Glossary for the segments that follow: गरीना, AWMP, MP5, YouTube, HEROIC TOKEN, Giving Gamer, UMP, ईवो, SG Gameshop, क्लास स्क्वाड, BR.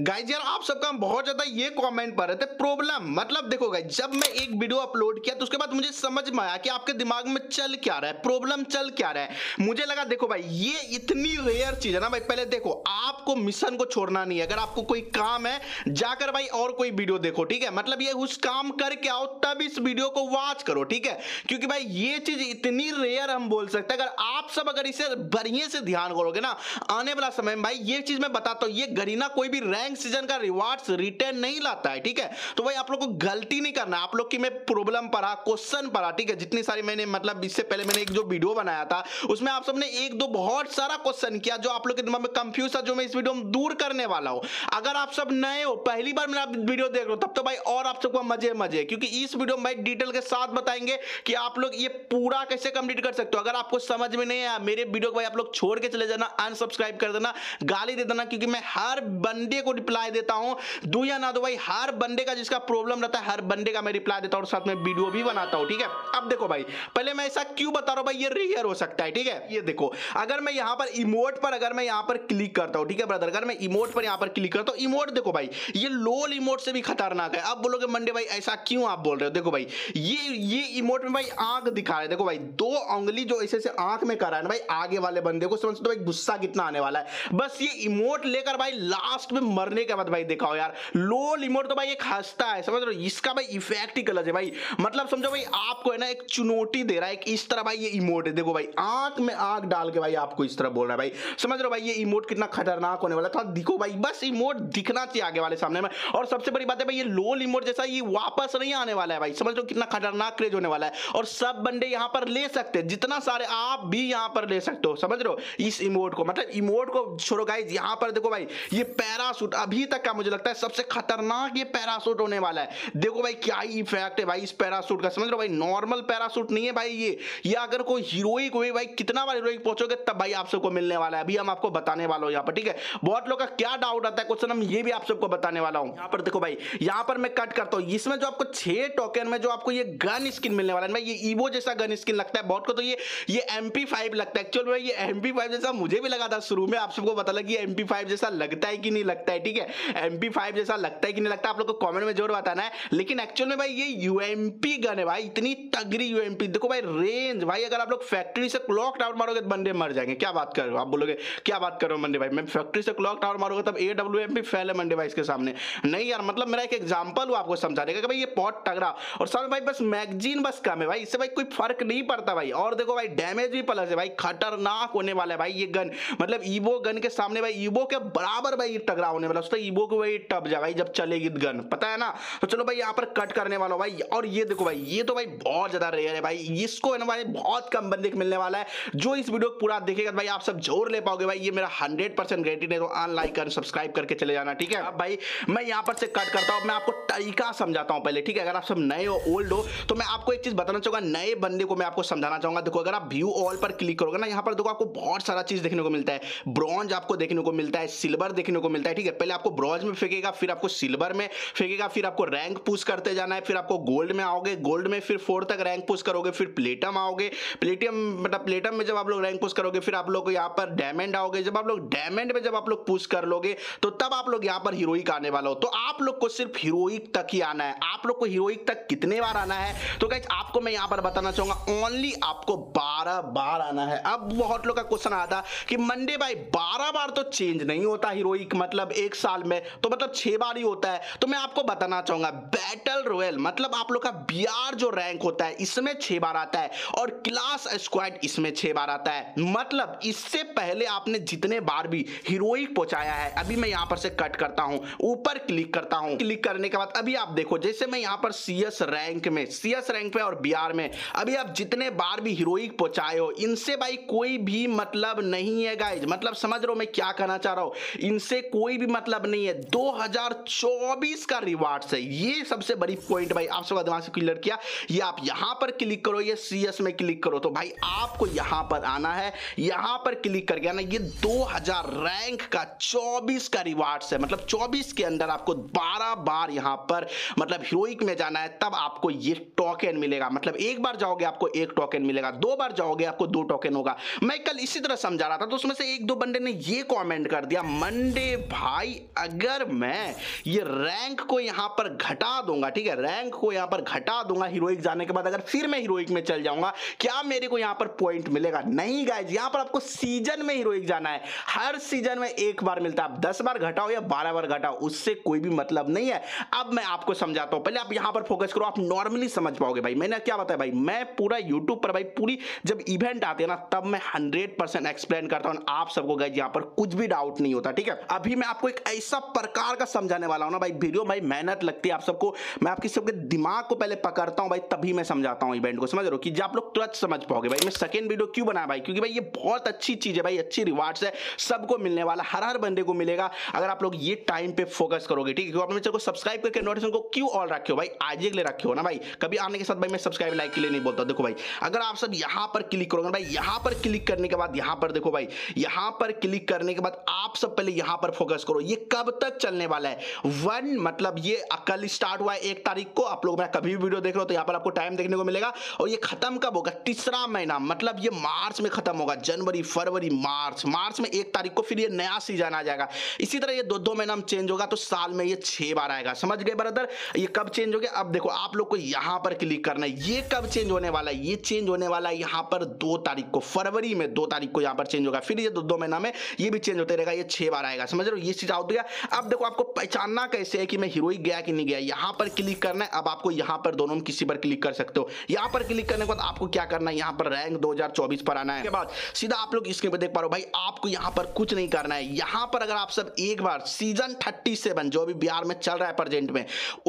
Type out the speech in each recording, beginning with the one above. Guys यार आप सबका बहुत ज्यादा ये कमेंट पर रहते प्रॉब्लम, मतलब देखो गाइज जब मैं एक वीडियो अपलोड किया तो उसके बाद मुझे समझ में आया कि आपके दिमाग में चल क्या रहा है, प्रॉब्लम चल क्या रहा है। मुझे लगा देखो भाई ये इतनी रेयर चीज है ना भाई, पहले देखो आपको मिशन को छोड़ना नहीं है। अगर आपको कोई काम है जाकर भाई और कोई वीडियो देखो, ठीक है, मतलब ये उस काम करके आओ तब इस वीडियो को वॉच करो, ठीक है, क्योंकि भाई ये चीज इतनी रेयर हम बोल सकते हैं। अगर आप सब अगर इसे बढ़िया से ध्यान करोगे ना आने वाला समय में भाई ये चीज मैं बताता हूँ, ये गरीना कोई भी रैंक सीजन का रिवार्ड्स रिटर्न नहीं लाता है, ठीक है। तो भाई आप लोग को गलती नहीं करना, आप लोग की मैं प्रॉब्लम पढ़ा, क्वेश्चन पढ़ा, ठीक है, जितनी सारी मैंने मतलब इससे पहले मैंने एक जो वीडियो बनाया था उसमें आप सबने एक दो बहुत सारा क्वेश्चन किया जो आप लोग के दिमाग में कंफ्यूज था, जो मैं इस वीडियो में दूर करने वाला हूं। अगर आप सब नए हो, पहली बार मेरा वीडियो देख रहे हो, तब तो भाई और आप सबको मजे मजे, क्योंकि इस वीडियो में भाई डिटेल के साथ बताएंगे कि आप लोग ये पूरा कैसे कंप्लीट कर सकते हो। अगर आपको समझ में नहीं आया मेरे वीडियो को भाई आप लोग छोड़ के चले जाना, अनसब्सक्राइब कर देना, गाली दे देना, क्योंकि मैं हर बंदे को रिप्लाई देता हूं, दो या ना दो भाई, हर बंदे का जिसका प्रॉब्लम रहता है हर बंदे का मैं रिप्लाई देता हूं और साथ में वीडियो भी बनाता हूं, ठीक है। अब देखो भाई पहले मैं ऐसा क्यों बता रहा हूं भाई, ये रेयर हो सकता है, ठीक है। ये देखो अगर मैं यहां पर इमोट पर अगर मैं यहां पर क्लिक करता हूं, ठीक है ब्रदर, अगर मैं इमोट पर यहां पर क्लिक करता हूं, इमोट देखो भाई ये लोल इमोट से भी खतरनाक है। अब बोलोगे मंडे भाई ऐसा क्यों आप बोल रहे हो, देखो भाई ये इमोट में भाई आंख दिखा रहा है, देखो भाई दो उंगली जो ऐसे आंख में कर रहा है ना भाई, आगे वाले बंदे को समझ भाई गुस्सा कितना आने वाला है। बस ये इमोट लेकर भाई लास्ट में मरने के बाद भाई दिखाओ यार, लो इमोट तो भाई एक हंसता है, समझ रहे हो, इसका भाई इफेक्ट ही गलत है भाई, मतलब समझो भाई आपको है ना एक चुनौती दे रहा है कि इस तरह भाई ये इमोट है, देखो भाई आंख में आंख डाल के भाई आपको इस तरह बोल रहा है भाई, समझ रहे हो भाई ये इमोट कितना खतरनाक होने वाला था। दिखो भाई बस इमोट दिखना चाहिए आगे वाले सामने में, और सबसे बड़ी बात है भाई ये लो इमोट जैसा ये वापस नहीं आने वाला है भाई, समझ लो कितना खतरनाक क्रेज होने वाला है। और सब बंदे यहां पर ले सकते हैं, जितना सारे आप भी यहां पर ले सकते हो, समझ रहे हो इस इमोट को, मतलब इमोट को छोड़ो गाइस यहां पर देखो भाई ये पैराशूट अभी तक का मुझे लगता है सबसे खतरनाक ये पैराशूट होने वाला है। देखो भाई क्या ही इफेक्ट है भाई इस पैराशूट का, समझ रहे हो भाई नॉर्मल पैराशूट नहीं है भाई ये अगर कोई हीरोइक हुई भाई कितना बार हीरोइक पहुंचोगे तब भाई आप सबको मिलने वाला है, अभी हम आपको बताने वाला हूं यहां पर, ठीक है। बहुत लोग का क्या डाउट आता है क्वेश्चन, हम ये भी आप सबको बताने वाला हूं। यहां पर देखो भाई यहां पर मैं कट करता हूं, इसमें जो आपको 6 टोकन में जो आपको ये गन स्किन मिलने वाला है भाई, ये ईवो जैसा गन स्किन लगता है बहुत को, तो ये MP5 लगता है, एक्चुअल में ये MP5 जैसा मुझे भी लगा था शुरू में, आप सबको पता लगा कि MP5 जैसा लगता है कि नहीं लगता है, ठीक है, MP5 जैसा लगता है कि नहीं लगता आप लोग को कमेंट में जरूर बताना है। लेकिन एक्चुअल में भाई ये UMP गन है भाई, इतनी तगड़ी UMP, देखो भाई रेंज भाई अगर आप लोग फैक्ट्री से क्लॉक टावर मारोगे तो बंदे मर जाएंगे। क्या बात कर रहे हो आप, बोलोगे क्या बात कर रहे हो मंडे भाई, मैं फैक्ट्री से क्लॉक टावर मारूंगा तब AWMP फेल है मंडे भाई इसके सामने, नहीं यार मतलब मेरा एक एग्जांपल हुआ आपको समझाने का कि भाई ये बहुत तगड़ा, और साथ में भाई बस मैगजीन बस कम है भाई, इससे भाई कोई फर्क नहीं पड़ता भाई। और देखो भाई डैमेज भी प्लस है भाई, खतरनाक होने वाला है भाई ये गन, मतलब ईवो गन के सामने भाई ईवो के बराबर भाई तगड़ा होने वाला, उससे ईवो को भाई टप जाएगा जब चलेगी गन, पता है ना। तो चलो भाई यहाँ पर कट करने वाला भाई, और ये देखो भाई ये तो भाई बहुत ज्यादा रेयर है भाई, इसको भाई बहुत कम बंदे को मिलने वाला है, जो इस वीडियो को पूरा देखेगा भाई आप सब जोर ले पाओगे भाई, ये मेरा 100% गारंटी है, तो लाइक और सब्सक्राइब करके चले जाना, ठीक है। अब भाई मैं यहाँ पर से कट करता हूँ, मैं आपको तरीका समझाता हूँ पहले, ठीक है, अगर आप सब नए हो ओल्ड हो तो मैं आपको एक चीज बताना चाहूंगा, नए बंदे को मैं आपको समझाना चाहूंगा। देखो अगर आप व्यू ऑल पर क्लिक करोगे ना यहाँ पर देखो आपको बहुत सारा चीज देखने को मिलता है, ब्रॉन्ज आपको देखने को मिलता है, सिल्वर देखने को मिलता है, ठीक है, पहले आपको ब्रॉन्ज में फेंकेगा फिर आपको सिल्वर में फेंकेगा, फिर आपको रैंक पुश करते जाना है, फिर आपको गोल्ड में आओगे, गोल्ड में फिर 4 तक रैंक पुश करोगे, फिर प्लेटिनम आओगे, प्लेटिनम मतलब प्लेटिनम में जब आप लोग रैंक पुश करोगे फिर आप लोग यहाँ पर डायमंड आओगे, जब आप लोग डायमंड में जब आप लोग पुश कर लोगे तो तब आप लोग यहाँ पर हीरोइक आने वाला हो। तो आप लोग को सिर्फ हीरोइक तक ही आना है, आप लोग को हीरोइक तक कितने बार आना है तो गाइस आपको मैं यहाँ पर बताना चाहूंगा ओनली आपको 12 बार आना है। अब बहुत लोग का क्वेश्चन आया था कि मंडे भाई 12 बार तो चेंज नहीं होता हीरोइक, मतलब एक साल में तो मतलब 6 बार ही होता है, तो मैं आपको बताना चाहूंगा बैटल रॉयल मतलब आप लोग का बीआर जो रैंक होता है इसमें 6 बार आता है, और क्लास स्क्वाड इसमें 6 बार आता है, मतलब इससे पहले आपने जितने बार भी हीरोइक पहुंचाया है। अभी मैं यहां पर से कट करता हूं, ऊपर क्लिक करता हूं, क्लिक करने के बाद अभी आप देखो जैसे मैं यहां पर सीएस रैंक में और बीआर में अभी आप जितने बार भी हीरोइक पहुंचाए हो इनसे भाई कोई भी मतलब नहीं है गाइज, मतलब समझ रहे हो मैं क्या कहना चाह रहा हूं, इनसे कोई भी मतलब नहीं है। 2024 का रिवार्ड्स है ये, सबसे बड़ी पॉइंट भाई आप सब दिमाग से क्लियर किया, ये आप यहां पर क्लिक करो, ये सीएस में क्लिक करो तो भाई आपको यहां पर आना है, यहां पर क्लिक करके आना, ये 2000 रैंक का 24 का रिवार्ड्स है, मतलब 24 के अंदर आपको 12 बार यहां पर मतलब हीरोइक में जाना है तब आपको ये टोकन मिलेगा, मतलब एक बार जाओगे आपको एक टोकन मिलेगा, दो बार जाओगे आपको 2 टोकन होगा। मैं कल इसी तरह समझा रहा था तो उसमें से एक दो बंदे ने ये कमेंट कर दिया मंडे भाई भाई अगर मैं ये रैंक को यहाँ पर घटा दूंगा, ठीक है, रैंक को यहाँ पर घटा दूंगा हीरोइक जाने के बाद, अगर फिर मैं हीरोइक में चल जाऊंगा, क्या मेरे को यहाँ पर पॉइंट मिलेगा? नहीं गाइज, यहाँ पर आपको सीजन में हीरोइक जाना है। हर सीजन में एक बार मिलता है, आप 10 बार घटाओ या 12 बार घटाओ, उससे कोई भी मतलब नहीं है। अब मैं आपको समझाता हूँ, पहले आप यहाँ पर फोकस करो, आप नॉर्मली समझ पाओगे। भाई मैंने क्या बताया, भाई मैं पूरा यूट्यूब पर भाई पूरी जब इवेंट आते हैं ना तब मैं 100% एक्सप्लेन करता हूँ, आप सबको गाइज यहाँ पर कुछ भी डाउट नहीं होता, ठीक है। अभी मैं आपको एक ऐसा प्रकार का समझाने वाला हूँ ना भाई, वीडियो भाई मेहनत लगती है आप सबको, मैं आपके सबके दिमाग को पहले पकड़ता हूँ भाई, तभी मैं समझाता हूँ इवेंट को, समझ रहे हो, कि जब आप लोग तुरंत समझ पाओगे। भाई मैं सेकंड वीडियो क्यों बनाया भाई, क्योंकि भाई ये बहुत अच्छी चीज है भाई, अच्छी रिवार्ड्स है, सबको मिलने वाला, हर बंदे को मिलेगा अगर आप लोग ये टाइम पे फोकस करोगे, ठीक है। आपने चैनल को सब्सक्राइब करके नोटिफिकेशन को क्यों ऑल रखे हो भाई, आज ही के लिए रखे हो ना भाई, कभी आने के साथ भाई मैं सब्सक्राइब लाइक के लिए नहीं बोलता। देखो भाई अगर आप सब यहाँ पर क्लिक करोगे भाई, यहाँ पर क्लिक करने के बाद यहाँ पर देखो भाई, यहाँ पर क्लिक करने के बाद आप सब पहले यहाँ पर फोकस करो, ये कब तक चलने वाला है। 1 मतलब ये कल स्टार्ट हुआ है 1 तारीख को, आप लोग मैं कभी भी वीडियो देख रहे हो तो यहाँ पर आपको टाइम देखने को मिलेगा, और ये खत्म कब होगा? तीसरा महीना, मतलब ये मार्च में खत्म होगा, जनवरी फरवरी मार्च, मार्च में 1 तारीख को फिर ये नया सीजन आ जाएगा। इसी तरह ये 2-2 महीना चेंज होगा, तो साल में ये 6 बार आएगा, समझ गए ब्रदर, ये कब चेंज हो गया। अब देखो आप लोग को यहाँ पर क्लिक करना है, ये कब चेंज होने वाला है, ये चेंज होने वाला है यहाँ पर 2 तारीख को, फरवरी में 2 तारीख को यहाँ पर चेंज होगा, फिर ये 2-2 महीना में ये भी चेंज होते रहेगा, ये 6 बार आएगा, समझ रहे हो, ये चीज आउट हो गया। अब देखो आपको पहचानना कैसे है कि मैं हीरोइक गया कि नहीं गया, यहाँ पर क्लिक करना है। अब आपको यहाँ पर दोनों में किसी पर क्लिक कर सकते हो, यहाँ पर क्लिक करने के बाद आपको क्या करना है, यहाँ पर रैंक 2024 पर आना है। इसके बाद सीधा आप लोग स्क्रीन पर देख पा रहे हो भाई, आपको यहाँ पर कुछ नहीं करना है। यहाँ पर अगर आप सब एक बार सीजन 37 जो अभी बिहार में चल रहा है प्रेजेंट में,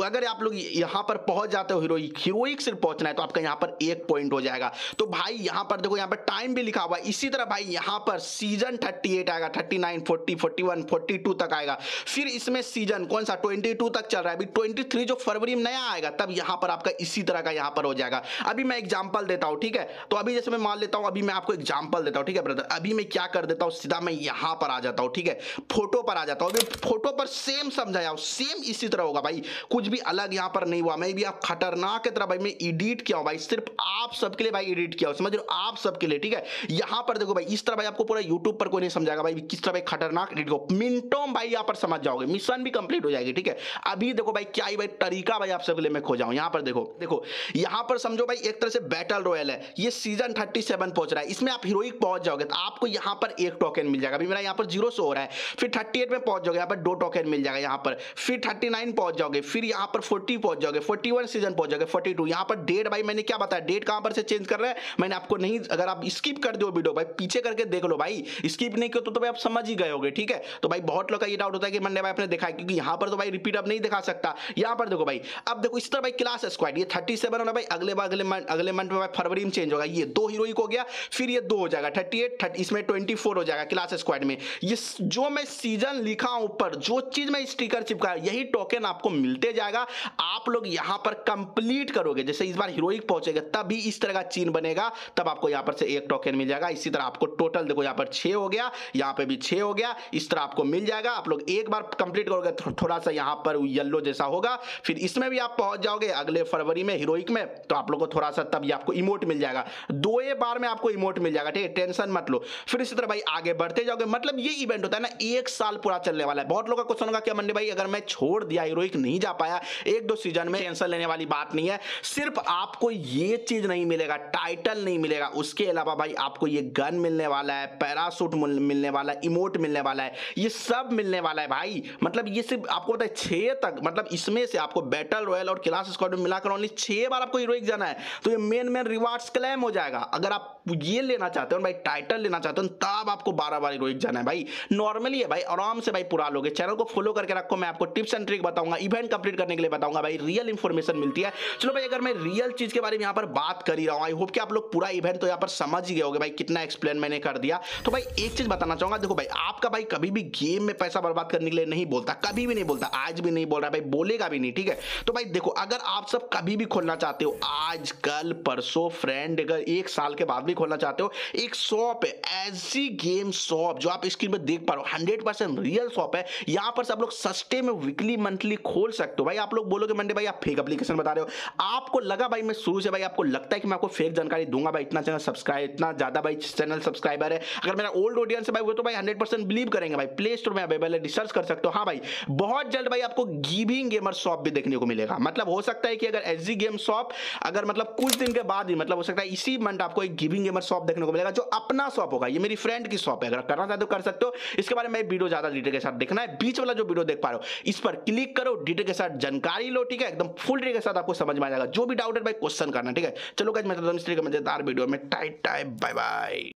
अगर आप लोग यहाँ पर पहुंच जाते हो हीरोइक, हीरोइक सिर्फ पहुंचना है, तो आपका यहाँ पर 1 पॉइंट हो जाएगा। तो भाई यहाँ पर देखो यहाँ पर टाइम भी लिखा हुआ है, इसी तरह भाई यहाँ पर सीजन 38 आएगा, 39 40 41 42 तक आएगा, फिर इसमें सीजन कौन सा 22 तक चल रहा है, अभी 23 जो फरवरी में नया आएगा, तब यहाँ पर आपका इसी तरह का यहाँ पर हो जाएगा। अभी मैं एग्जाम्पल देता हूँ, ठीक है, तो अभी जैसे मैं मान लेता हूँ, अभी मैं आपको एग्जाम्पल देता हूँ, ठीक है ब्रदर। अभी मैं क्या कर देता हूँ, सीधा मैं यहाँ पर आ जाता हूँ, ठीक है, फोटो पर आ जाता हूँ, अभी फोटो पर सेम समझाया हूँ, सेम इसी तरह होगा भाई, कुछ भी अलग यहाँ पर नहीं हुआ। मैं भी आप खतरनाक तरह भाई मैं एडिट किया हूँ भाई, सिर्फ आप सबके लिए भाई एडिट किया हूँ, समझ रहे हो, आप सबके लिए, ठीक है। यहाँ पर देखो भाई इस तरह भाई आपको पूरा यूट्यूब पर कोई नहीं समझाएगा भाई, किस तरह भाई खतरनाक एडिट को मिनटों भाई यहाँ पर समझ जाओगे, मिशन भी कंप्लीट हो जाएगी, ठीक है। अभी देखो भाई क्या ही भाई तरीका भाई आप सबके लिए मैं खोजाऊँ, यहाँ पर देखो, देखो यहाँ पर समझो भाई एक तरह से बैटल रॉयल है, ये सीजन 37 पहुंच रहा है, इसमें आप हीरोइक पहुंच जाओगे तो आपको यहाँ पर 1 टोकन मिल जाएगा, अभी मेरा यहाँ पर 0 से हो रहा है, फिर 38 में पहुंच जाओगे यहाँ पर 2 टोकन मिल जाएगा, यहाँ पर फिर 39 पहुंच जाओगे, फिर यहाँ पर 40 पहुंच जाओगे, 41 सीजन पहुंच जाओगे, 42। यहाँ पर डेट भाई मैंने क्या बताया, डेट कहाँ पर से चेंज कर रहे हैं मैंने आपको नहीं, अगर आप स्किप कर दो वीडियो भाई पीछे करके देख लो भाई, स्किप नहीं किया तो भाई आप समझ ही गए होगे, ठीक है। तो भाई बहुत लोग का ये डाउट होता है कि मैंने भाई आपने देखा, क्योंकि यहाँ पर तो भाई रिपीट अब नहीं दिखा सकता। यहाँ पर देखो भाई, अब देखो इस तरह भाई क्लास स्क्वाड ये 37 होना भाई, अगले मंथ में भाई फरवरी में चेंज होगा, ये 2 हीरोइक हो गया, फिर ये 2 हो जाएगा 38, इसमें 24 हो जाएगा क्लास स्क्वाड में। ये जो मैं सीजन लिखा हूं ऊपर, जो चीज मैं स्टिकर चिपकाया, यही टोकन आपको मिलते जाएगा, आप लोग यहाँ पर कंप्लीट करोगे। जैसे इस बार हीरोइक पहुंचेगा तभी इस तरह का चीन बनेगा, तब आपको यहाँ पर से 1 टोकन मिल जाएगा। इसी तरह आपको टोटल देखो यहाँ पर 6 हो गया, यहाँ पे भी 6 हो गया, इस तरह आपको मिल जाएगा। आप लोग एक बार कंप्लीट करोगे, थोड़ा सा यहाँ पर येलो जैसा होगा, फिर इसमें भी आप पहुंच जाओगे अगले फरवरी में हीरोइक में, तो आप लोग को थोड़ा सा तब आपको इमोट मिल जाएगा, 2 बार में आपको इमोट मिल जाएगा, ठीक है, टेंशन मत लो। फिर इसी तरह भाई आगे बढ़ते जाओगे, मतलब ये इवेंट होता है ना 1 साल पूरा चलने वाला है। बहुत लोगों का क्वेश्चन होगा क्या मंडे भाई अगर मैं छोड़ दिया हीरोइक नहीं जा पाया 1-2 सीजन में, टेंशन लेने वाली बात नहीं है, सिर्फ आपको ये चीज नहीं मिलेगा, टाइटल नहीं मिलेगा, उसके अलावा भाई आपको ये गन मिलने वाला है, पैराशूट मिलने वाला है, इमोट मिलने वाला है, ये सब मिलने वाला है भाई। मतलब ये सिर्फ आपको पता है 6 तक, मतलब इसमें से आपको बैटल रॉयल और क्लास स्क्वाड में मिलाकर ओनली 6 बार आपको हीरोइक जाना है, तो ये मेन रिवार्ड्स क्लेम हो जाएगा। अगर आप ये लेना चाहते हो भाई, टाइटल लेना चाहते हो, तब आपको 12 बार हीरोइक जाना है भाई, नॉर्मली है भाई, आराम से भाई पूरा लोगे। चैनल को फॉलो करके रखो, मैं आपको टिप्स एंड ट्रिक बताऊंगा, इवेंट कंप्लीट करने के लिए बताऊंगा भाई, रियल इंफॉर्मेशन मिलती है। चलो भाई अगर मैं रियल चीज के बारे में यहाँ पर बात कर ही रहा हूँ, आई होप कि आप लोग पूरा इवेंट तो यहाँ पर समझ ही गए होगे भाई, कितना एक्सप्लेन मैंने कर दिया। तो भाई एक चीज बताना चाहूंगा, देखो भाई आपका भाई कभी भी गेम में पैसा बर्बाद करने के लिए नहीं बोलता, कभी भी नहीं बोलता, आज भी नहीं बोल रहा भाई, बोलेगा भी नहीं, ठीक है। तो भाई देखो अगर आप सब कभी भी खोलना चाहते हो, आज कल परसों फ्रेंड, अगर 1 साल के बाद भी खोलना चाहते हो, एक शॉप है ऐसी गेम शॉप जो आप स्क्रीन पर देख पा रहे हो, 100% रियल शॉप है। यहाँ पर सब लोग सस्ते में वीकली मंथली खोल सकते हो भाई। आप लोग बोलोगे मंडे भाई आप फेक एप्लीकेशन बता रहे हो, आपको लगा भाई मैं शुरू से भाई आपको लगता है कि मैं आपको फेक जानकारी दूंगा भाई, इतना चैनल सब्सक्राइब, इतना ज्यादा भाई चैनल सब्सक्राइबर है, अगर मेरा ओल्ड ऑडियंस है भाई वो तो भाई 100% बिलीव करेंगे भाई। प्ले स्टोर में पहले रिसर्च कर सकते हो। हाँ भाई, बहुत जल्द भाई आपको गिविंग गेमर शॉप भी देखने को मिलेगा। मतलब हो सकता है कि अगर एसजी गेम शॉप अगर मतलब कुछ दिन के बाद ही मतलब हो सकता है इसी मंथ आपको एक गिविंग गेमर शॉप देखने को मिलेगा, जो अपना शॉप होगा। ये मेरी फ्रेंड की शॉप है, अगर करना चाहते हो कर सकते हो। इसके बारे में वीडियो ज्यादा डिटेल के साथ देखना है, बीच वाला जो वीडियो देख पा रहे हो इस पर क्लिक करो, डिटेल के साथ जानकारी लो, ठीक है, एकदम फुल डिटेल के साथ आपको समझ में आ जाएगा। जो भी डाउट है भाई क्वेश्चन करना, ठीक है। चलो गाइस, मैं तो मजेदार वीडियो में टाइट बाय बाय।